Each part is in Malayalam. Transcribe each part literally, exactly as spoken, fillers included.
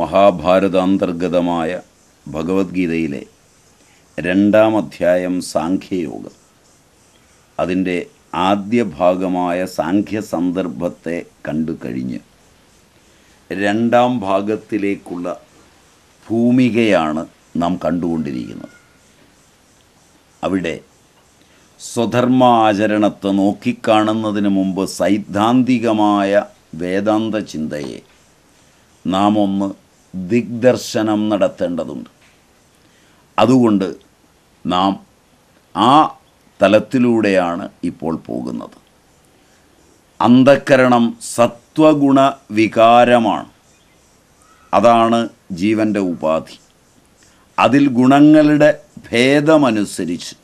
മഹാഭാരതാന്തർഗതമായ ഭഗവത്ഗീതയിലെ രണ്ടാം അധ്യായം സാഖ്യയോഗം അതിൻ്റെ ആദ്യ ഭാഗമായ സാഖ്യ സന്ദർഭത്തെ കണ്ടു കഴിഞ്ഞ് രണ്ടാം ഭാഗത്തിലേക്കുള്ള ഭൂമികയാണ് നാം കണ്ടുകൊണ്ടിരിക്കുന്നത്. അവിടെ സ്വധർമ്മ ആചരണത്തെ നോക്കിക്കാണുന്നതിന് മുമ്പ് സൈദ്ധാന്തികമായ വേദാന്ത ചിന്തയെ നാം ഒന്ന് ദിഗ്ദർശനം നടത്തേണ്ടതുണ്ട്. അതുകൊണ്ട് നാം ആ തലത്തിലൂടെയാണ് ഇപ്പോൾ പോകുന്നത്. അന്തഃകരണം സത്വഗുണ വികാരമാണ്. അതാണ് ജീവൻ്റെ ഉപാധി. അതിൽ ഗുണങ്ങളുടെ ഭേദമനുസരിച്ച്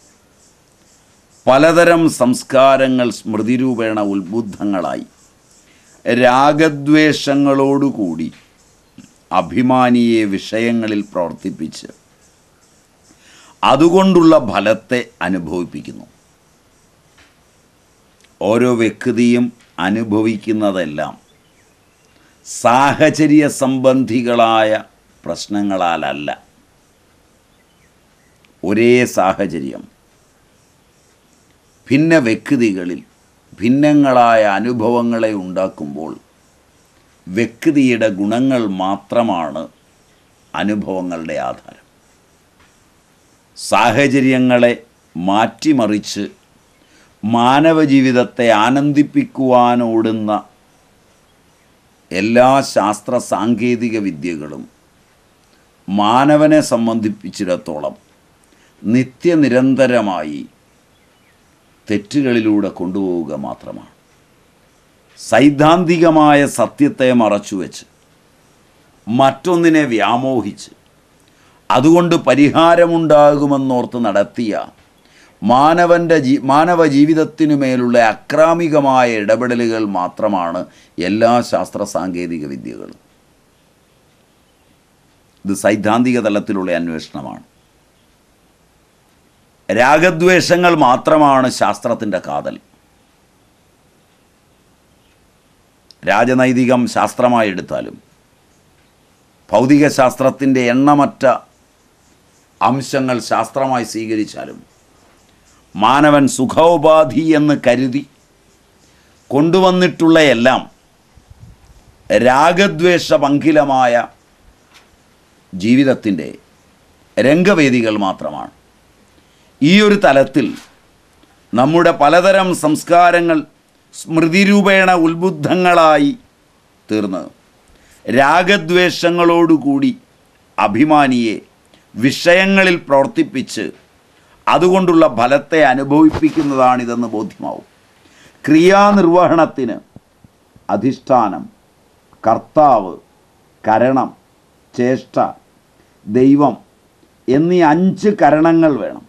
പലതരം സംസ്കാരങ്ങൾ സ്മൃതിരൂപേണ ഉത്ബുദ്ധങ്ങളായി രാഗദ്വേഷങ്ങളോടുകൂടി അഭിമാനിയെ വിഷയങ്ങളിൽ പ്രവർത്തിപ്പിച്ച് അതുകൊണ്ടുള്ള ഫലത്തെ അനുഭവിപ്പിക്കുന്നു. ഓരോ വ്യക്തിയും അനുഭവിക്കുന്നതെല്ലാം സാഹചര്യ സംബന്ധികളായ പ്രശ്നങ്ങളാലല്ല. ഒരേ സാഹചര്യം, ഭിന്ന വ്യക്തികളിൽ ഭിന്നങ്ങളായ അനുഭവങ്ങളെ ഉണ്ടാക്കുമ്പോൾ വ്യക്തിയുടെ ഗുണങ്ങൾ മാത്രമാണ് അനുഭവങ്ങളുടെ ആധാരം. സാഹചര്യങ്ങളെ മാറ്റിമറിച്ച് മാനവജീവിതത്തെ ആനന്ദിപ്പിക്കുവാനോടുന്ന എല്ലാ ശാസ്ത്ര സാങ്കേതിക വിദ്യകളും മാനവനെ സംബന്ധിപ്പിച്ചിടത്തോളം നിത്യനിരന്തരമായി തെറ്റുകളിലൂടെ കൊണ്ടുപോവുക മാത്രമാണ്. സൈദ്ധാന്തികമായ സത്യത്തെ മറച്ചുവെച്ച് മറ്റൊന്നിനെ വ്യാമോഹിച്ച് അതുകൊണ്ട് പരിഹാരമുണ്ടാകുമെന്നോർത്ത് നടത്തിയ മാനവൻ്റെ ജീ മാനവ ജീവിതത്തിനുമേലുള്ള അക്രാമികമായ ഇടപെടലുകൾ മാത്രമാണ് എല്ലാ ശാസ്ത്ര സാങ്കേതിക വിദ്യകളും. ഇത് സൈദ്ധാന്തിക തലത്തിലുള്ള അന്വേഷണമാണ്. രാഗദ്വേഷങ്ങൾ മാത്രമാണ് ശാസ്ത്രത്തിൻ്റെ കാതൽ. രാജനൈതികം ശാസ്ത്രമായി എടുത്താലും ഭൗതികശാസ്ത്രത്തിൻ്റെ എണ്ണമറ്റ അംശങ്ങൾ ശാസ്ത്രമായി സ്വീകരിച്ചാലും മാനവൻ സുഖോപാധി എന്ന് കരുതി കൊണ്ടുവന്നിട്ടുള്ള എല്ലാം രാഗദ്വേഷഭംഗിലമായ ജീവിതത്തിൻ്റെ രംഗവേദികൾ മാത്രമാണ്. ഈ ഒരു തലത്തിൽ നമ്മുടെ പലതരം സംസ്കാരങ്ങൾ സ്മൃതിരൂപേണ ഉത്ബുദ്ധങ്ങളായി തീർന്ന് രാഗദ്വേഷങ്ങളോടുകൂടി അഭിമാനിയെ വിഷയങ്ങളിൽ പ്രവർത്തിപ്പിച്ച് അതുകൊണ്ടുള്ള ഫലത്തെ അനുഭവിപ്പിക്കുന്നതാണിതെന്ന് ബോധ്യമാവും. ക്രിയാനിർവഹണത്തിന് അധിഷ്ഠാനം, കർത്താവ്, കരണം, ചേഷ്ട, ദൈവം എന്നീ അഞ്ച് കരണങ്ങൾ വേണം.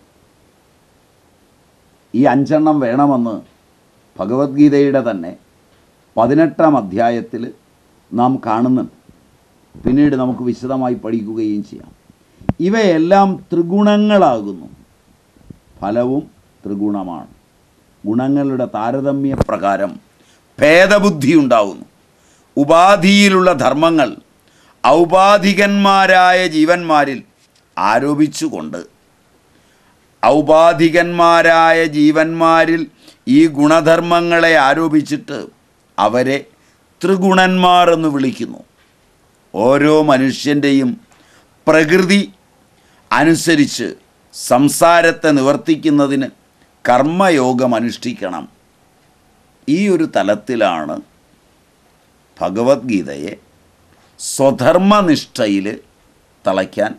ഈ അഞ്ചെണ്ണം വേണമെന്ന് ഭഗവത്ഗീതയുടെ തന്നെ പതിനെട്ടാം അധ്യായത്തിൽ നാം കാണുന്നുണ്ട്. പിന്നീട് നമുക്ക് വിശദമായി പഠിക്കുകയും ചെയ്യാം. ഇവയെല്ലാം ത്രിഗുണങ്ങളാകുന്നു. ഫലവും ത്രിഗുണമാണ്. ഗുണങ്ങളുടെ താരതമ്യ പ്രകാരം ഭേദബുദ്ധി ഉണ്ടാകുന്നു. ഉപാധിയിലുള്ള ധർമ്മങ്ങൾ ഔപാധികന്മാരായ ജീവന്മാരിൽ ആരോപിച്ചുകൊണ്ട് ഔപാധികന്മാരായ ജീവന്മാരിൽ ഈ ഗുണധർമ്മങ്ങളെ ആരോപിച്ചിട്ട് അവരെ ത്രിഗുണന്മാർ എന്ന് വിളിക്കുന്നു. ഓരോ മനുഷ്യൻ്റെയും പ്രകൃതി അനുസരിച്ച് സംസാരത്തെ നിവർത്തിക്കുന്നതിന് കർമ്മയോഗം അനുഷ്ഠിക്കണം. ഈ ഒരു തലത്തിലാണ് ഭഗവത്ഗീതയെ സ്വധർമ്മനിഷ്ഠയിൽ തളയ്ക്കാൻ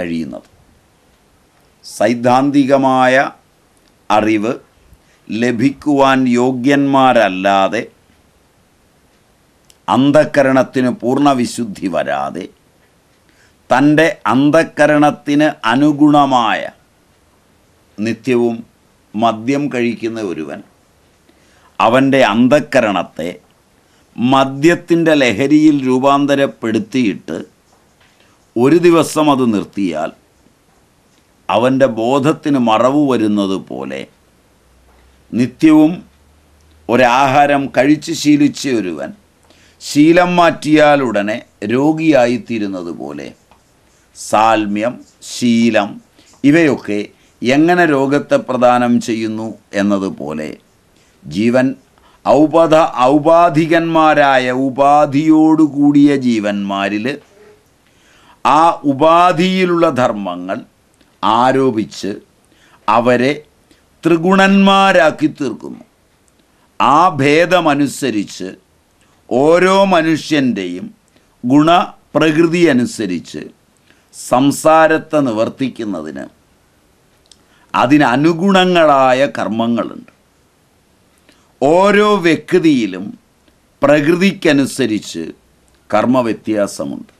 കഴിയുന്നത്. സൈദ്ധാന്തികമായ അറിവ് ലഭിക്കുവാൻ യോഗ്യന്മാരല്ലാതെ അന്ധകരണത്തിന് പൂർണ്ണവിശുദ്ധി വരാതെ തൻ്റെ അന്ധകരണത്തിന് അനുഗുണമായ നിത്യവും മദ്യം കഴിക്കുന്ന ഒരുവൻ അവൻ്റെ അന്ധകരണത്തെ മദ്യത്തിൻ്റെ ലഹരിയിൽ രൂപാന്തരപ്പെടുത്തിയിട്ട് ഒരു ദിവസം അത് നിർത്തിയാൽ അവൻ്റെ ബോധത്തിന് മറവ് വരുന്നത് പോലെ നിത്യവും ഒരാഹാരം കഴിച്ച് ശീലിച്ച ഒരുവൻ ശീലം മാറ്റിയാലുടനെ രോഗിയായിത്തീരുന്നതുപോലെ സാൽമ്യം, ശീലം ഇവയൊക്കെ എങ്ങനെ രോഗത്തെ പ്രദാനം ചെയ്യുന്നു എന്നതുപോലെ ജീവൻ ഔപാധ ഔപാധികന്മാരായ ഉപാധിയോടുകൂടിയ ജീവന്മാരിൽ ആ ഉപാധിയിലുള്ള ധർമ്മങ്ങൾ ആരോപിച്ച് അവരെ ത്രിഗുണന്മാരാക്കി തീർക്കുന്നു. ആ ഭേദമനുസരിച്ച് ഓരോ മനുഷ്യൻ്റെയും ഗുണപ്രകൃതി അനുസരിച്ച് സംസാരത്തെ നിവർത്തിക്കുന്നതിന് അതിനനുഗുണങ്ങളായ കർമ്മങ്ങളുണ്ട്. ഓരോ വ്യക്തിയിലും പ്രകൃതിക്കനുസരിച്ച് കർമ്മവ്യത്യാസമുണ്ട്.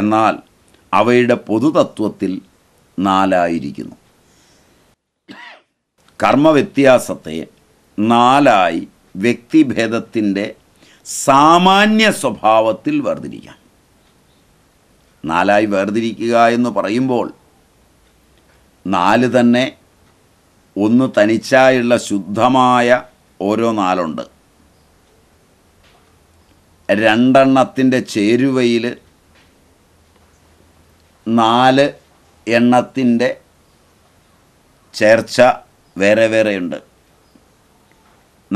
എന്നാൽ അവയുടെ പൊതുതത്വത്തിൽ നാലായിരിക്കുന്നു. കർമ്മവ്യത്യാസത്തെ നാലായി വ്യക്തിഭേദത്തിൻ്റെ സാമാന്യ സ്വഭാവത്തിൽ വേർതിരിക്കാം. നാലായി വേർതിരിക്കുക എന്ന് പറയുമ്പോൾ നാല് തന്നെ ഒന്ന് തനിച്ചായുള്ള ശുദ്ധമായ ഓരോ നാലുണ്ട്. രണ്ടെണ്ണത്തിൻ്റെ ചേരുവയിൽ നാല് എണ്ണത്തിൻ്റെ ചേർച്ച വേറെ വേറെയുണ്ട്.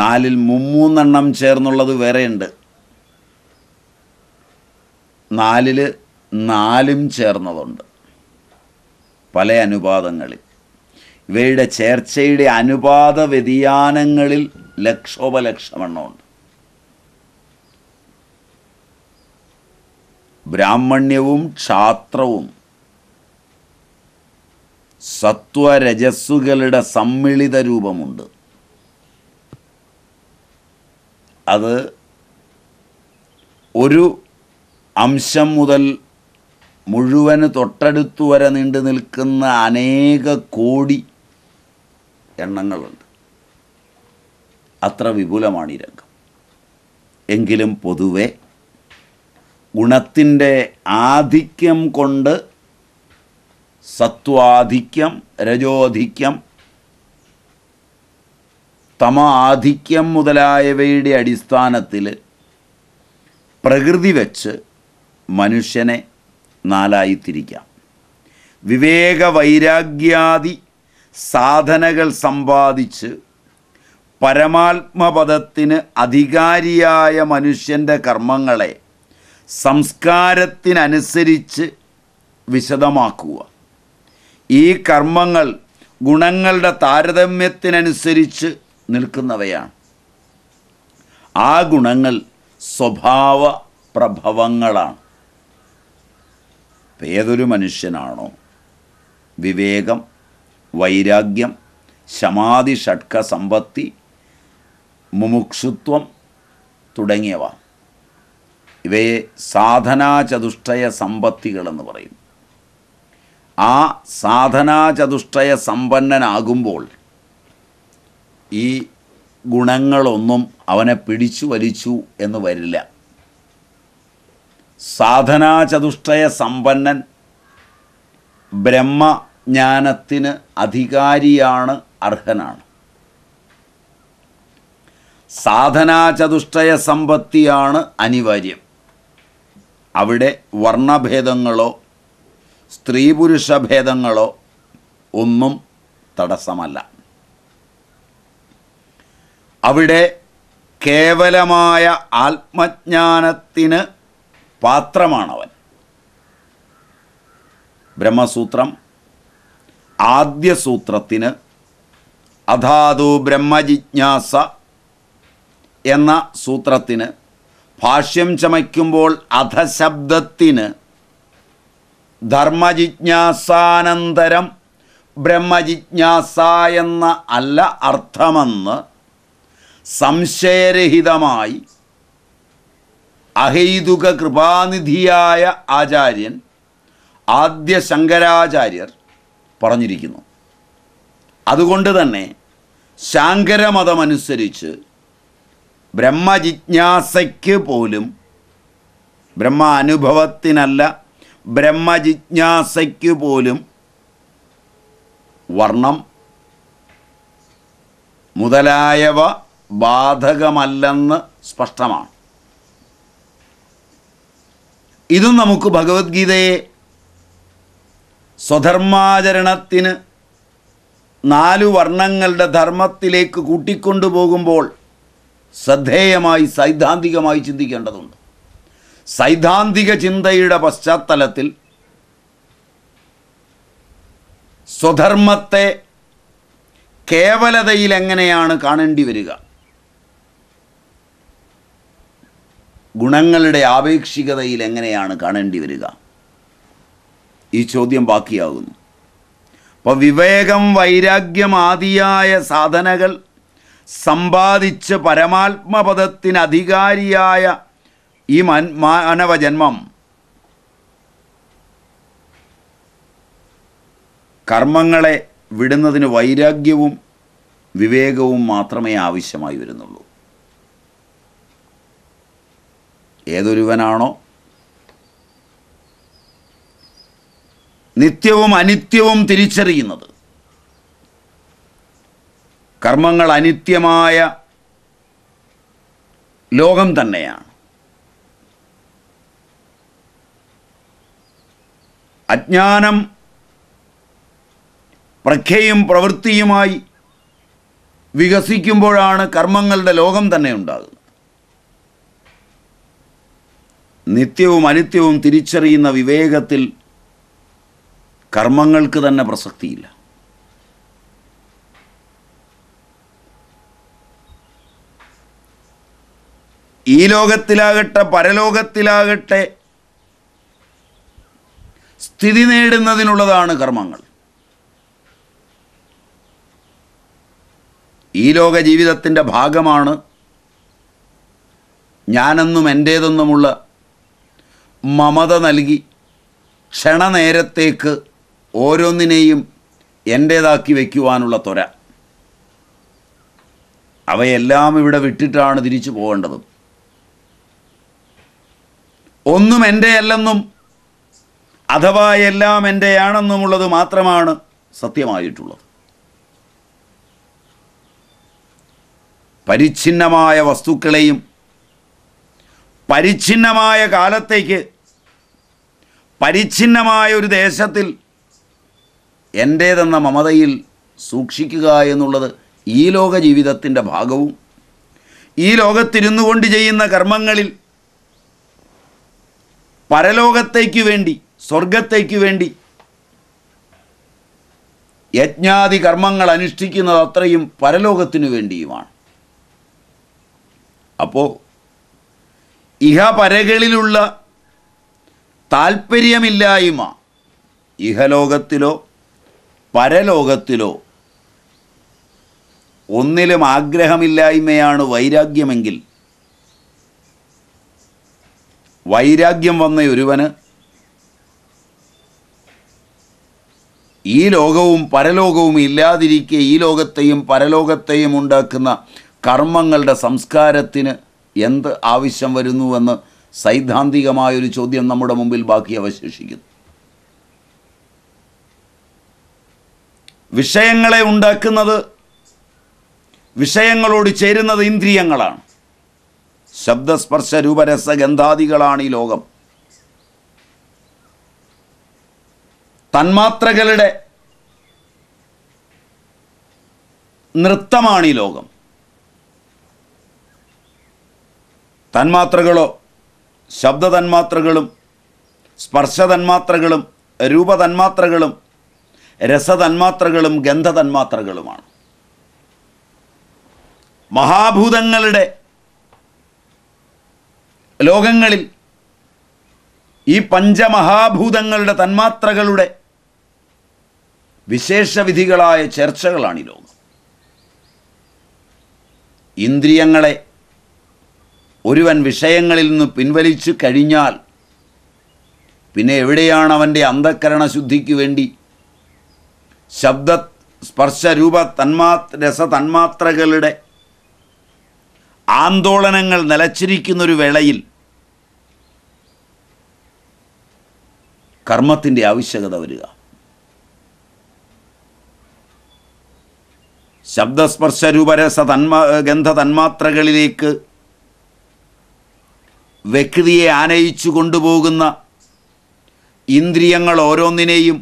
നാലിൽ മുമ്മൂന്നെണ്ണം ചേർന്നുള്ളത് വേറെയുണ്ട്. നാലിൽ നാലും ചേർന്നതുണ്ട് പല അനുപാതങ്ങളിൽ. ഇവയുടെ ചേർച്ചയുടെ അനുപാത വ്യതിയാനങ്ങളിൽ ലക്ഷോപലക്ഷമെണ്ണമുണ്ട്. ബ്രാഹ്മണ്യവും ക്ഷാത്രവും സത്വരജസ്സുകളുടെ സമ്മിളിത രൂപമുണ്ട്. അത് ഒരു അംശം മുതൽ മുഴുവന് തൊട്ടടുത്തു വരെ നീണ്ടു നിൽക്കുന്ന അനേക കോടി എണ്ണങ്ങളുണ്ട്. അത്ര വിപുലമാണ് ഈ രംഗം. എങ്കിലും പൊതുവെ ഗുണത്തിൻ്റെ ആധിക്യം കൊണ്ട് സത്വാധിക്യം, രജോധിക്യം, തമാധിക്യം മുതലായവയുടെ അടിസ്ഥാനത്തിൽ പ്രകൃതി വച്ച് മനുഷ്യനെ നാലായി തിരിക്കാം. വിവേക വൈരാഗ്യാദി സാധനകൾ സമ്പാദിച്ച് പരമാത്മപദത്തിന് അധികാരിയായ മനുഷ്യൻ്റെ കർമ്മങ്ങളെ സംസ്കാരത്തിനനുസരിച്ച് വിശദമാക്കുക. ഈ കർമ്മങ്ങൾ ഗുണങ്ങളുടെ താരതമ്യത്തിനനുസരിച്ച് നിൽക്കുന്നവയാണ്. ആ ഗുണങ്ങൾ സ്വഭാവ പ്രഭവങ്ങളാണ്. ഏതൊരു മനുഷ്യനാണോ വിവേകം, വൈരാഗ്യം, ശമാധി, ഷഡ്ക സമ്പത്തി, മുമുക്ഷുത്വം തുടങ്ങിയവ, ഇവയെ സാധനാചതുഷ്ടയ സമ്പത്തികളെന്ന് പറയും. ആ സാധനാചതുഷ്ടയ സമ്പന്നനാകുമ്പോൾ ഈ ഗുണങ്ങളൊന്നും അവനെ പിടിച്ചു വലിച്ചു എന്ന് വരില്ല. സാധനാചതുഷ്ടയ സമ്പന്നൻ ബ്രഹ്മജ്ഞാനത്തിന് അധികാരിയാണ്, അർഹനാണ്. സാധനാചതുഷ്ടയ സമ്പത്തിയാണ് അനിവാര്യം. അവിടെ വർണ്ണഭേദങ്ങളോ സ്ത്രീപുരുഷഭേദങ്ങളോ ഒന്നും തടസ്സമല്ല. അവിടെ കേവലമായ ആത്മജ്ഞാനത്തിന് പാത്രമാണവൻ. ബ്രഹ്മസൂത്രം ആദ്യ സൂത്രത്തിന് അധാതു ബ്രഹ്മജിജ്ഞാസ എന്ന സൂത്രത്തിന് ഭാഷ്യം ചമയ്ക്കുമ്പോൾ അധശബ്ദത്തിന് ധർമ്മജിജ്ഞാസാനന്തരം ബ്രഹ്മജിജ്ഞാസ എന്ന അല്ല അർത്ഥമെന്ന് സംശയരഹിതമായി അഹൈതുക കൃപാനിധിയായ ആചാര്യൻ ആദ്യ ശങ്കരാചാര്യർ പറഞ്ഞിരിക്കുന്നു. അതുകൊണ്ട് തന്നെ ശാങ്കരമതമനുസരിച്ച് ബ്രഹ്മജിജ്ഞാസയ്ക്ക് പോലും, ബ്രഹ്മ അനുഭവത്തിനല്ല, ബ്രഹ്മജിജ്ഞാസയ്ക്ക് പോലും വർണ്ണം മുതലായവ ബാധകമല്ലെന്ന് സ്പഷ്ടമാണ്. ഇതു നമുക്ക് ഭഗവത്ഗീതയെ സ്വധർമാചരണത്തിന് നാലു വർണ്ണങ്ങളുടെ ധർമ്മത്തിലേക്ക് കൂട്ടിക്കൊണ്ടുപോകുമ്പോൾ ശ്രദ്ധേയമായി സൈദ്ധാന്തികമായി ചിന്തിക്കേണ്ടതുണ്ട്. സൈദ്ധാന്തിക ചിന്തയുടെ പശ്ചാത്തലത്തിൽ സ്വധർമ്മത്തെ കേവലതയിൽ എങ്ങനെയാണ് കാണേണ്ടി വരിക, ഗുണങ്ങളുടെ ആപേക്ഷികതയിൽ എങ്ങനെയാണ് കാണേണ്ടി വരിക, ഈ ചോദ്യം ബാക്കിയാകുന്നു. അപ്പോൾ വിവേകം വൈരാഗ്യം ആദിയായ സാധനകൾ സമ്പാദിച്ച് പരമാത്മപദത്തിന് അധികാരിയായ ഈ മാനവജന്മം കർമ്മങ്ങളെ വിടുന്നതിന് വൈരാഗ്യവും വിവേകവും മാത്രമേ ആവശ്യമായി വരുന്നുള്ളൂ. ഏതൊരുവനാണോ നിത്യവും അനിത്യവും തിരിച്ചറിയുന്നത്, കർമ്മങ്ങൾ അനിത്യമായ ലോകം തന്നെയാണ്, അജ്ഞാനം പ്രഖ്യയും പ്രവൃത്തിയുമായി വികസിക്കുമ്പോഴാണ് കർമ്മങ്ങളുടെ ലോകം തന്നെ ഉണ്ടാകുന്നത്. നിത്യവും അനിത്യവും തിരിച്ചറിയുന്ന വിവേകത്തിൽ കർമ്മങ്ങൾക്ക് തന്നെ പ്രസക്തിയില്ല. ഈ ലോകത്തിലാകട്ടെ പരലോകത്തിലാകട്ടെ സ്ഥിതി നേടുന്നതിനുള്ളതാണ് കർമ്മങ്ങൾ. ഈ ലോക ജീവിതത്തിൻ്റെ ഭാഗമാണ് ഞാനെന്നും എൻ്റേതെന്നുമുള്ള മമത നൽകി ക്ഷണനേരത്തേക്ക് ഓരോന്നിനെയും എൻ്റേതാക്കി വയ്ക്കുവാനുള്ള ത്വര. അവയെല്ലാം ഇവിടെ വിട്ടിട്ടാണ് തിരിച്ചു പോകേണ്ടത്. ഒന്നും എൻ്റെയല്ലെന്നും അഥവാ എല്ലാം എൻ്റെയാണെന്നുമുള്ളത് മാത്രമാണ് സത്യമായിട്ടുള്ളത്. പരിച്ഛിന്നമായ വസ്തുക്കളെയും പരിച്ഛിന്നമായ കാലത്തേക്ക് പരിച്ഛിന്നമായ ഒരു ദേശത്തിൽ എൻ്റേതെന്ന മമതയിൽ സൂക്ഷിക്കുക എന്നുള്ളത് ഈ ലോക ജീവിതത്തിൻ്റെ ഭാഗവും ഈ ലോകത്തിരുന്നു കൊണ്ട് ചെയ്യുന്ന കർമ്മങ്ങളിൽ പരലോകത്തേക്ക് വേണ്ടി സ്വർഗത്തേക്ക് വേണ്ടി യജ്ഞാദി കർമ്മങ്ങൾ അനുഷ്ഠിക്കുന്നത് അത്രയും പരലോകത്തിനു വേണ്ടിയുമാണ്. അപ്പോൾ ഇഹപരകളിലുള്ള താൽപ്പര്യമില്ലായ്മ ഇഹലോകത്തിലോ പരലോകത്തിലോ ഒന്നിലും ആഗ്രഹമില്ലായ്മയാണ് വൈരാഗ്യമെങ്കിൽ, വൈരാഗ്യം വന്ന ഒരുവന് ഈ ലോകവും പരലോകവും ഇല്ലാതിരിക്കെ ഈ ലോകത്തെയും പരലോകത്തെയും ഉണ്ടാക്കുന്ന കർമ്മങ്ങളുടെ സംസ്കാരത്തിന് എന്ത് ആവശ്യം വരുന്നുവെന്ന് സൈദ്ധാന്തികമായൊരു ചോദ്യം നമ്മുടെ മുമ്പിൽ ബാക്കി അവശേഷിക്കുന്നു. വിഷയങ്ങളെ ഉണ്ടാക്കുന്നത്, വിഷയങ്ങളോട് ചേരുന്നത് ഇന്ദ്രിയങ്ങളാണ്. ശബ്ദസ്പർശ രൂപരസ ഗന്ധാദികളാണ് ഈ ലോകം. തന്മാത്രകളുടെ നൃത്തമാണ് ഈ ലോകം. തന്മാത്രകളോ ശബ്ദ തന്മാത്രകളും സ്പർശതന്മാത്രകളും രൂപതന്മാത്രകളും രസതന്മാത്രകളും ഗന്ധതന്മാത്രകളുമാണ്. മഹാഭൂതങ്ങളുടെ ലോകങ്ങളിൽ ഈ പഞ്ചമഹാഭൂതങ്ങളുടെ തന്മാത്രകളുടെ വിശേഷവിധികളായ ചർച്ചകളാണ് ഈ ലോകം. ഇന്ദ്രിയങ്ങളെ ഒരുവൻ വിഷയങ്ങളിൽ നിന്ന് പിൻവലിച്ചു കഴിഞ്ഞാൽ പിന്നെ എവിടെയാണ് അവൻ്റെ അന്ധകരണ ശുദ്ധിക്ക് വേണ്ടി ശബ്ദ സ്പർശരൂപ തന്മാ രസ തന്മാത്രകളുടെ ആന്തോളനങ്ങൾ നിലച്ചിരിക്കുന്നൊരു വേളയിൽ കർമ്മത്തിൻ്റെ ആവശ്യകത വരിക? ശബ്ദസ്പർശരൂപരസ തന്മാ ഗന്ധ തന്മാത്രകളിലേക്ക് വ്യക്തിയെ ആനയിച്ചു കൊണ്ടുപോകുന്ന ഇന്ദ്രിയങ്ങൾ ഓരോന്നിനെയും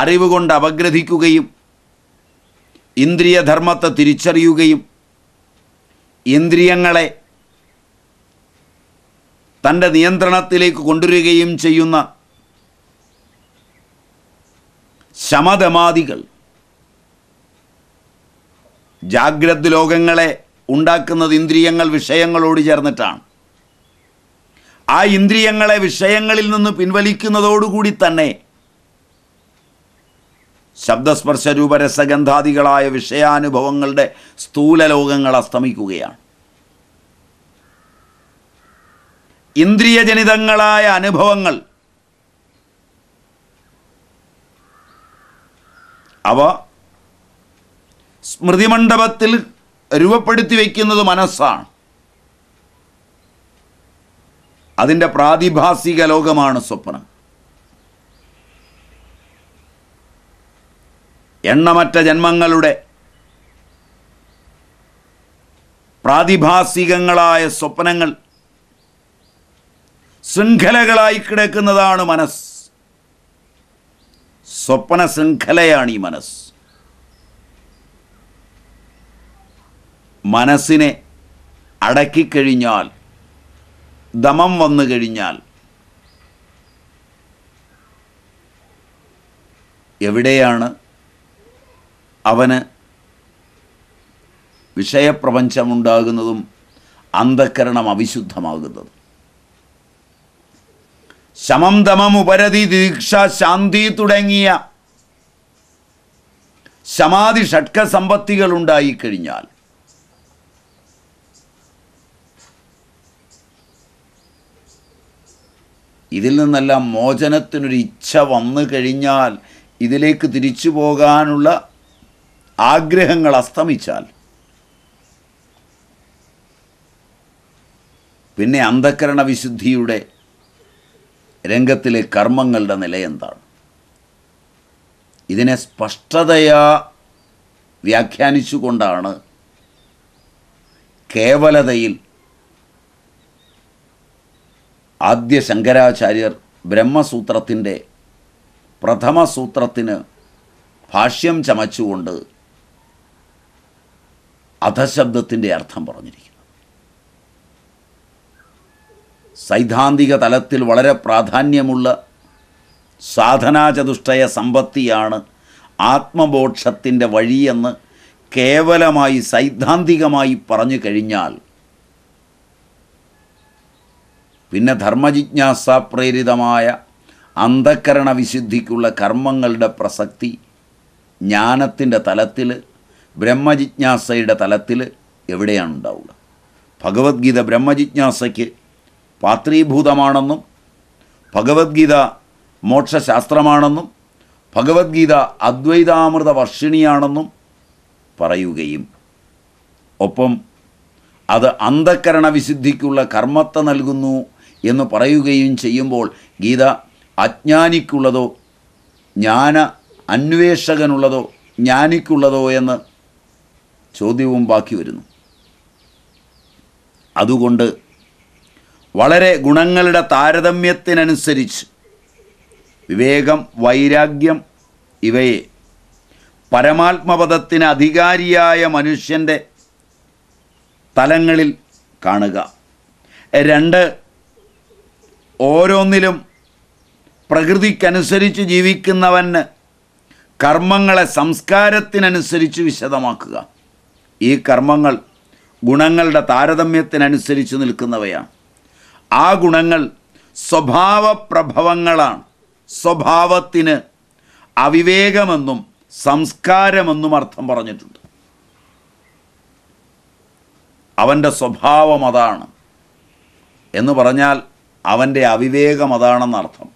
അറിവുകൊണ്ട് അപഗ്രഥിക്കുകയും ഇന്ദ്രിയധർമ്മത്തെ തിരിച്ചറിയുകയും ഇന്ദ്രിയങ്ങളെ തൻ്റെ നിയന്ത്രണത്തിലേക്ക് കൊണ്ടുവരികയും ചെയ്യുന്ന ശമദമാദികൾ ജാഗ്രത ലോകങ്ങളെ ഉണ്ടാക്കുന്നത് ഇന്ദ്രിയങ്ങൾ വിഷയങ്ങളോട് ചേർന്നിട്ടാണ്. ആ ഇന്ദ്രിയങ്ങളെ വിഷയങ്ങളിൽ നിന്ന് പിൻവലിക്കുന്നതോടുകൂടി തന്നെ ശബ്ദസ്പർശരൂപരസഗന്ധാദികളായ വിഷയാനുഭവങ്ങളുടെ സ്ഥൂല ലോകങ്ങൾ അസ്തമിക്കുകയാണ്. ഇന്ദ്രിയജനിതങ്ങളായ അനുഭവങ്ങൾ അവ സ്മൃതിമണ്ഡപത്തിൽ രൂപപ്പെടുത്തി വയ്ക്കുന്നത് മനസ്സാണ്. അതിൻ്റെ പ്രാതിഭാസിക ലോകമാണ് സ്വപ്നം. എണ്ണമറ്റ ജന്മങ്ങളുടെ പ്രാതിഭാസികങ്ങളായ സ്വപ്നങ്ങൾ ശൃംഖലകളായി കിടക്കുന്നതാണ് മനസ്സ്. സ്വപ്ന ശൃംഖലയാണ് ഈ മനസ്സ്. മനസ്സിനെ അടക്കിക്കഴിഞ്ഞാൽ, ദമം വന്നു കഴിഞ്ഞാൽ എവിടെയാണ് അവന് വിഷയപ്രപഞ്ചമുണ്ടാകുന്നതും അന്ധകരണം അവിശുദ്ധമാകുന്നതും? ശമം ദമം ഉപരതി ദീക്ഷ ശാന്തി തുടങ്ങിയ സമാധി ഷഡ്ക സമ്പത്തികൾ ഉണ്ടായിക്കഴിഞ്ഞാൽ ഇതിൽ നിന്നെല്ലാം മോചനത്തിനൊരു ഇച്ഛ വന്നു കഴിഞ്ഞാൽ, ഇതിലേക്ക് തിരിച്ചു പോകാനുള്ള ആഗ്രഹങ്ങൾ അസ്തമിച്ചാൽ പിന്നെ അന്ധകരണ വിശുദ്ധിയുടെ രംഗത്തിലെ കർമ്മങ്ങളുടെ നില എന്താണ്? ഇതിനെ സ്പഷ്ടതയാ വ്യാഖ്യാനിച്ചുകൊണ്ടാണ് കേവലതയിൽ ആദ്യ ശങ്കരാചാര്യർ ബ്രഹ്മസൂത്രത്തിൻ്റെ പ്രഥമ സൂത്രത്തിന് ഭാഷ്യം ചമച്ചുകൊണ്ട് അധശബ്ദത്തിൻ്റെ അർത്ഥം പറഞ്ഞിരിക്കുന്നു. സൈദ്ധാന്തിക തലത്തിൽ വളരെ പ്രാധാന്യമുള്ള സാധനാചതുഷ്ടയ സമ്പത്തിയാണ് ആത്മബോധത്തിൻ്റെ വഴിയെന്ന് കേവലമായി സൈദ്ധാന്തികമായി പറഞ്ഞു കഴിഞ്ഞാൽ പിന്നെ ധർമ്മജിജ്ഞാസ പ്രേരിതമായ അന്ധകരണ വിശുദ്ധിക്കുള്ള കർമ്മങ്ങളുടെ പ്രസക്തി ജ്ഞാനത്തിൻ്റെ തലത്തിൽ, ബ്രഹ്മജിജ്ഞാസയുടെ തലത്തിൽ എവിടെയാണ് ഉണ്ടാവുക? ഭഗവത്ഗീത ബ്രഹ്മജിജ്ഞാസയ്ക്ക് പാത്രീഭൂതമാണെന്നും ഭഗവത്ഗീത മോക്ഷശാസ്ത്രമാണെന്നും ഭഗവത്ഗീത അദ്വൈതാമൃത വർഷിണിയാണെന്നും പറയുകയും ഒപ്പം അത് അന്ധകരണ വിശുദ്ധിക്കുള്ള കർമ്മത്തെ നൽകുന്നു എന്ന് പറയുകയും ചെയ്യുമ്പോൾ ഗീത അജ്ഞാനിക്കുള്ളതോ ജ്ഞാന അന്വേഷകനുള്ളതോ ജ്ഞാനിക്കുള്ളതോ എന്ന് ചോദ്യവും ബാക്കി വരുന്നു. അതുകൊണ്ട് വളരെ ഗുണങ്ങളുടെ താരതമ്യത്തിനനുസരിച്ച് വിവേകം, വൈരാഗ്യം ഇവയെ പരമാത്മപദത്തിന് അധികാരിയായ മനുഷ്യൻ്റെ തലങ്ങളിൽ കാണുക. രണ്ട്, ഓരോന്നിലും പ്രകൃതിക്കനുസരിച്ച് ജീവിക്കുന്നവന് കർമ്മങ്ങളെ സംസ്കാരത്തിനനുസരിച്ച് വിശദമാക്കുക. ഈ കർമ്മങ്ങൾ ഗുണങ്ങളുടെ താരതമ്യത്തിനനുസരിച്ച് നിൽക്കുന്നവയാണ്. ആ ഗുണങ്ങൾ സ്വഭാവപ്രഭവങ്ങളാണ്. സ്വഭാവത്തിന് അവിവേകമെന്നും സംസ്കാരമെന്നും അർത്ഥം പറഞ്ഞിട്ടുണ്ട്. അവൻ്റെ സ്വഭാവം അതാണ് എന്ന് പറഞ്ഞാൽ അവൻ്റെ അവിവേകം അതാണെന്നർത്ഥം.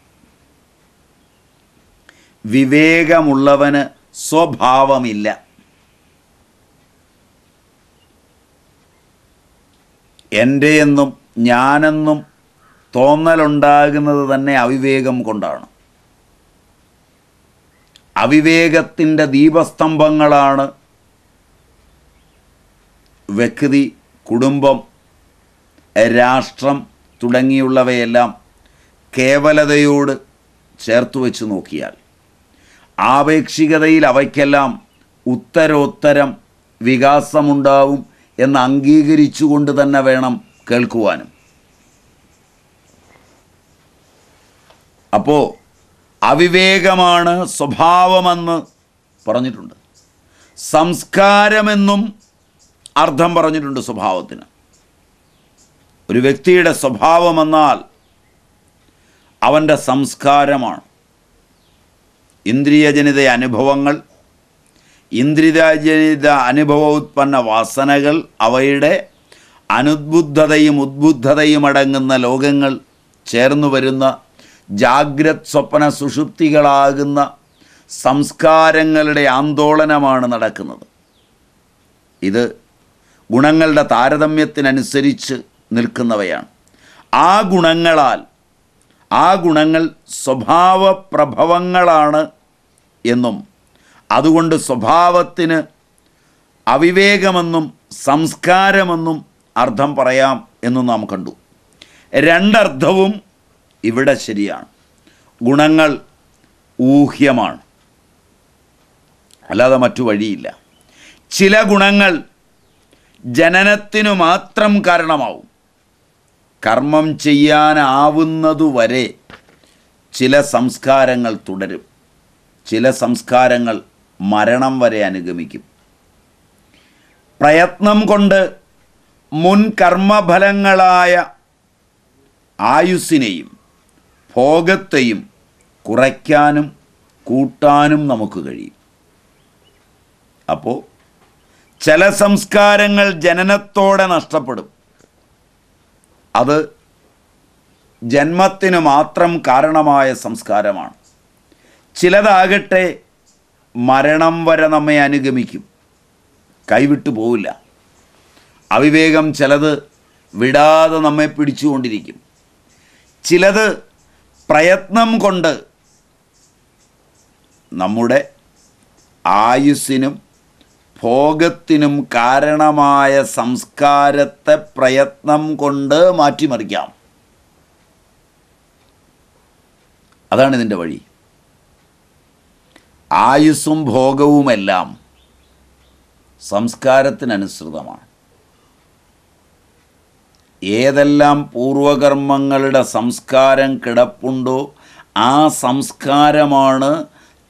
വിവേകമുള്ളവന് സ്വഭാവമില്ല. എൻ്റെ എന്നും ഞാനെന്നും തോന്നലുണ്ടാകുന്നത് തന്നെ അവിവേകം കൊണ്ടാണ്. അവിവേകത്തിൻ്റെ ദീപസ്തംഭങ്ങളാണ് വ്യക്തി, കുടുംബം, രാഷ്ട്രം, തുടങ്ങിയുള്ളവയെല്ലാം കേവലതയോട് ചേർത്തു വെച്ച് നോക്കിയാൽ ആപേക്ഷികതയിൽ അവയ്ക്കെല്ലാം ഉത്തരോത്തരം വികാസമുണ്ടാവും എന്ന് അംഗീകരിച്ചുകൊണ്ട് തന്നെ വേണം കേൾക്കുവാനും. അപ്പോൾ അവിവേകമാണ് സ്വഭാവമെന്ന് പറഞ്ഞിട്ടുണ്ട്, സംസ്കാരമെന്നും അർത്ഥം പറഞ്ഞിട്ടുണ്ട് സ്വഭാവത്തിന്. ഒരു വ്യക്തിയുടെ സ്വഭാവമെന്നാൽ അവൻ്റെ സംസ്കാരമാണ്. ഇന്ദ്രിയജനിത അനുഭവങ്ങൾ, ഇന്ദ്രിയജനിത അനുഭവോത്പന്ന വാസനകൾ, അവയുടെ അനുദ്ബുദ്ധതയും ഉദ്ബുദ്ധതയും അടങ്ങുന്ന ലോകങ്ങൾ ചേർന്നു വരുന്ന ജാഗ്രത് സ്വപ്ന സുഷുപ്തികളാകുന്ന സംസ്കാരങ്ങളുടെ ആന്തോളനമാണ് നടക്കുന്നത്. ഇത് ഗുണങ്ങളുടെ താരതമ്യത്തിനനുസരിച്ച് നിൽക്കുന്നവയാണ്. ആ ഗുണങ്ങളാൽ ആ ഗുണങ്ങൾ സ്വഭാവപ്രഭവങ്ങളാണ് എന്നും അതുകൊണ്ട് സ്വഭാവത്തിന് അവിവേകമെന്നും സംസ്കാരമെന്നും അർത്ഥം പറയാം എന്നും നാം കണ്ടു. രണ്ടർത്ഥവും ഇവിടെ ശരിയാണ്. ഗുണങ്ങൾ ഊഹ്യമാണ്, അല്ലാതെ മറ്റു വഴിയില്ല. ചില ഗുണങ്ങൾ ജനനത്തിനു മാത്രം കാരണമാവും. കർമ്മം ചെയ്യാനാവുന്നതുവരെ ചില സംസ്കാരങ്ങൾ തുടരും, ചില സംസ്കാരങ്ങൾ മരണം വരെ അനുഗമിക്കും. പ്രയത്നം കൊണ്ട് മുൻ കർമ്മഫലങ്ങളായ ആയുസ്സിനെയും ഭോഗത്തെയും കുറയ്ക്കാനും കൂട്ടാനും നമുക്ക് കഴിയും. അപ്പോൾ ചില സംസ്കാരങ്ങൾ ജനനത്തോടെ നഷ്ടപ്പെടും, അത് ജന്മത്തിന് മാത്രം കാരണമായ സംസ്കാരമാണ്. ചിലതാകട്ടെ മരണം വരെ നമ്മെ അനുഗമിക്കും, കൈവിട്ടു പോവില്ല. അവിവേകം ചിലത് വിടാതെ നമ്മെ പിടിച്ചുകൊണ്ടിരിക്കും. ചിലത് പ്രയത്നം കൊണ്ട് നമ്മുടെ ആയുസ്സിനും ഭോഗത്തിനും കാരണമായ സംസ്കാരത്തെ പ്രയത്നം കൊണ്ട് മാറ്റിമറിക്കാം. അതാണ് ഇതിൻ്റെ വഴി. ആയുസ്സും ഭോഗവുമെല്ലാം സംസ്കാരത്തിനനുസൃതമാണ്. ഏതെല്ലാം പൂർവകർമ്മങ്ങളുടെ സംസ്കാരം കിടപ്പുണ്ടോ ആ സംസ്കാരമാണ്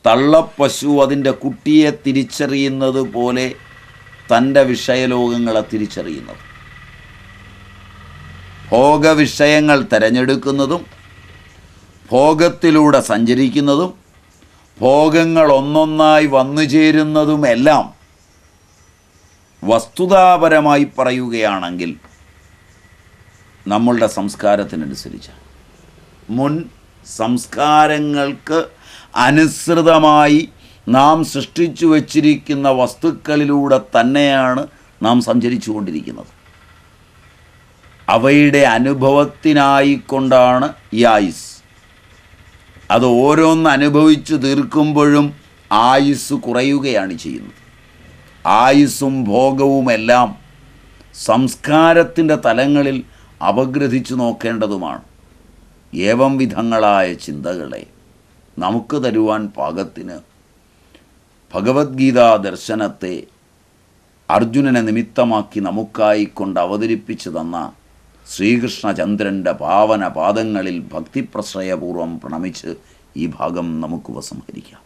തള്ളപ്പശു അതിൻ്റെ കുട്ടിയെ തിരിച്ചറിയുന്നത് പോലെ തൻ്റെ വിഷയലോകങ്ങളെ തിരിച്ചറിയുന്നത്. ഭോഗവിഷയങ്ങൾ തിരഞ്ഞെടുക്കുന്നതും ഭോഗത്തിലൂടെ സഞ്ചരിക്കുന്നതും ഭോഗങ്ങൾ ഒന്നൊന്നായി വന്നു ചേരുന്നതുമെല്ലാം വസ്തുതാപരമായി പറയുകയാണെങ്കിൽ നമ്മളുടെ സംസ്കാരത്തിനനുസരിച്ച് മുൻ സംസ്കാരങ്ങൾക്ക് അനുസൃതമായി നാം സൃഷ്ടിച്ചു വച്ചിരിക്കുന്ന വസ്തുക്കളിലൂടെ തന്നെയാണ് നാം സഞ്ചരിച്ചു കൊണ്ടിരിക്കുന്നത്. അവയുടെ അനുഭവത്തിനായിക്കൊണ്ടാണ് ഈ ആയുസ്. അത് ഓരോന്ന് അനുഭവിച്ചു തീർക്കുമ്പോഴും ആയുസ് കുറയുകയാണ് ചെയ്യുന്നത്. ആയുസ്സും ഭോഗവുമെല്ലാം സംസ്കാരത്തിൻ്റെ തലങ്ങളിൽ അപഗ്രഥിച്ചു നോക്കേണ്ടതുമാണ്. ഏവം വിധങ്ങളായ ചിന്തകളെ നമുക്ക് തരുവാൻ പാകത്തിന് ഭഗവത്ഗീതാ ദർശനത്തെ അർജുനനെ നിമിത്തമാക്കി നമുക്കായി കൊണ്ട് അവതരിപ്പിച്ചു തന്ന ശ്രീകൃഷ്ണചന്ദ്രൻ്റെ പാവന പാദങ്ങളിൽ ഭക്തിപ്രശ്രയപൂർവം പ്രണമിച്ച് ഈ ഭാഗം നമുക്ക് ഉപസംഹരിക്കാം.